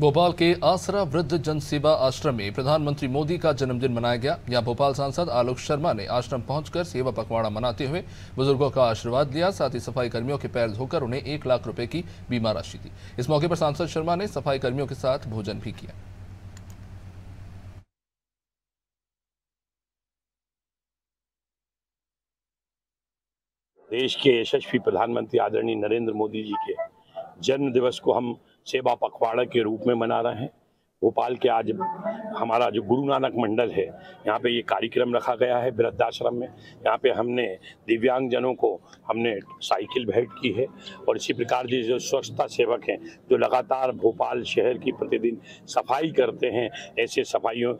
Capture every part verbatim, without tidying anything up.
भोपाल के आसरा वृद्ध जन सेवा आश्रम में प्रधानमंत्री मोदी का जन्मदिन मनाया गया। यहाँ भोपाल सांसद आलोक शर्मा ने आश्रम पहुंचकर सेवा पखवाड़ा मनाते हुए बुजुर्गों का आशीर्वाद लिया, साथ ही सफाई कर्मियों के पैर धोकर उन्हें एक लाख रुपए की बीमा राशि दी। इस मौके पर सांसद शर्मा ने सफाई कर्मियों के साथ भोजन भी किया। देश के यशस्वी प्रधानमंत्री आदरणीय नरेंद्र मोदी जी के जन्म दिवस को हम सेवा पखवाड़ा के रूप में मना रहे हैं। भोपाल के आज हमारा जो गुरु नानक मंडल है, यहाँ पे ये कार्यक्रम रखा गया है वृद्धाश्रम में। यहाँ पे हमने दिव्यांगजनों को हमने साइकिल भेंट की है, और इसी प्रकार से जो स्वच्छता सेवक हैं, जो लगातार भोपाल शहर की प्रतिदिन सफाई करते हैं, ऐसे सफाइयों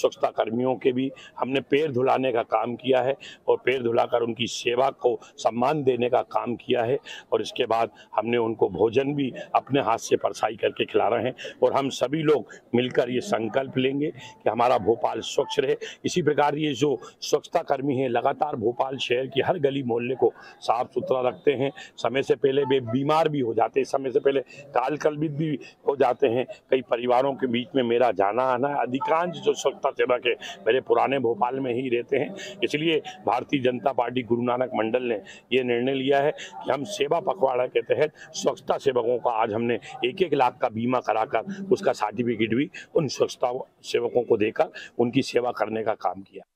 स्वच्छता कर्मियों के भी हमने पैर धुलाने का काम किया है और पैर धुलाकर उनकी सेवा को सम्मान देने का काम किया है। और इसके बाद हमने उनको भोजन भी अपने हाथ से परसाई करके खिला रहे हैं। और हम सभी लोग मिलकर ये संकल्प लेंगे कि हमारा भोपाल स्वच्छ रहे। इसी प्रकार ये जो स्वच्छता कर्मी हैं, लगातार भोपाल शहर की हर गली मोहल्ले को साफ सुथरा रखते हैं। समय से पहले वे बीमार भी हो जाते हैं, समय से पहले कालकल्पित भी हो जाते हैं। कई परिवारों के बीच में मेरा जाना आना, अधिकांश जो स्वच्छता सेवक है मेरे पुराने भोपाल में ही रहते हैं। इसलिए भारतीय जनता पार्टी गुरु नानक मंडल ने यह निर्णय लिया है कि हम सेवा पखवाड़ा के तहत स्वच्छता सेवकों का आज हमने एक एक लाख का बीमा कराकर उसका सर्टिफिकेट भी उन स्वच्छता सेवकों को देकर उनकी सेवा करने का काम किया।